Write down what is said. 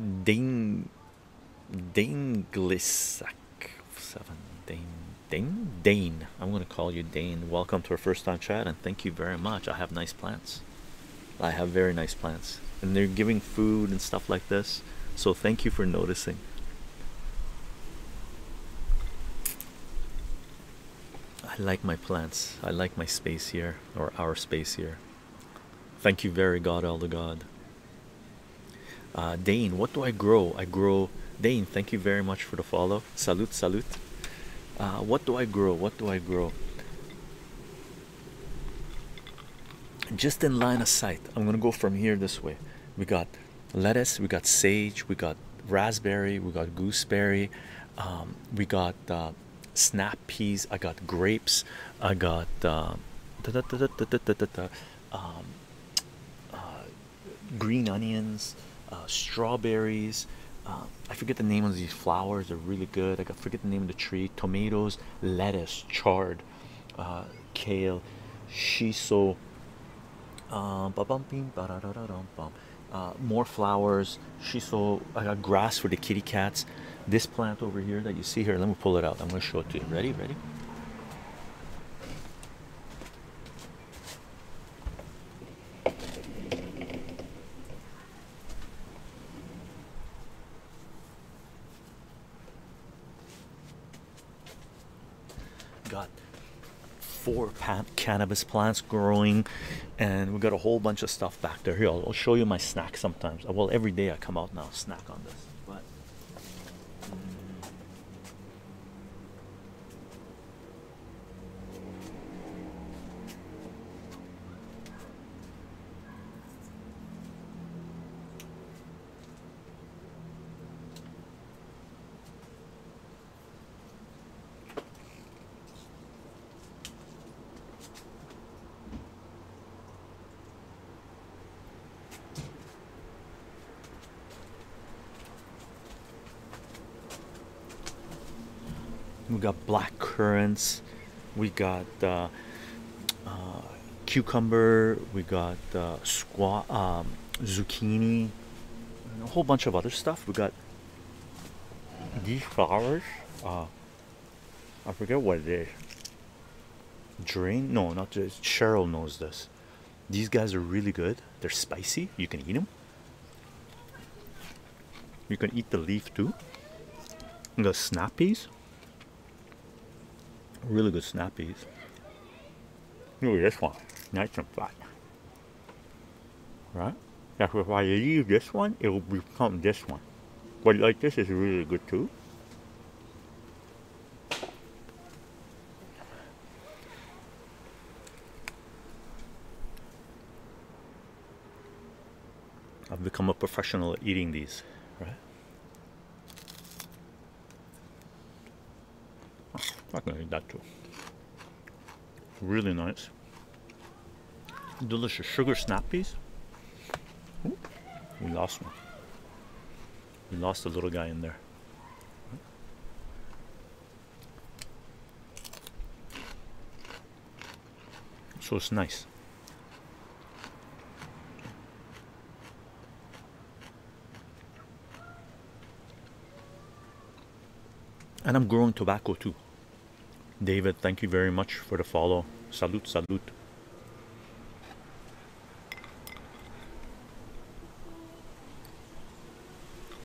Dane. I'm gonna call you Dane. Welcome to our first time chat, and thank you very much. I have nice plants. I have very nice plants, and they're giving food and stuff like this, so thank you for noticing. I like my plants. I like my space here, or our space here. Thank you very God, Elder God. Dane, what do I grow? I grow... Dane, thank you very much for the follow. Salute, salute. What do I grow? What do I grow? Just in line of sight. I'm gonna go from here this way. We got lettuce, we got sage, we got raspberry, we got gooseberry, we got snap peas, I got grapes, I got green onions, strawberries. I forget the name of these flowers. They're really good. I forget the name of the tree. Tomatoes, lettuce, chard, kale, shiso. More flowers. Shiso. I got grass for the kitty cats. This plant over here that you see here. Let me pull it out. I'm going to show it to you. Ready? Ready? Cannabis plants growing, and we got a whole bunch of stuff back there. Here, I'll show you my snack sometimes. Well, every day I come out now, snack on this. But we got black currants, we got cucumber, we got zucchini, and a whole bunch of other stuff. We got these flowers. I forget what it is. Drain? No, not just. Cheryl knows this. These guys are really good. They're spicy. You can eat them. You can eat the leaf too. We got snap peas. Really good snap peas. Look at this one, nice and flat, right? That's if I leave this one, it will become this one. But like this is really good too. I've become a professional at eating these, right? I'm gonna eat that too. Really nice, delicious sugar snap peas. Ooh, we lost one. We lost the little guy in there. So it's nice. And I'm growing tobacco too. David, thank you very much for the follow. Salute, salute.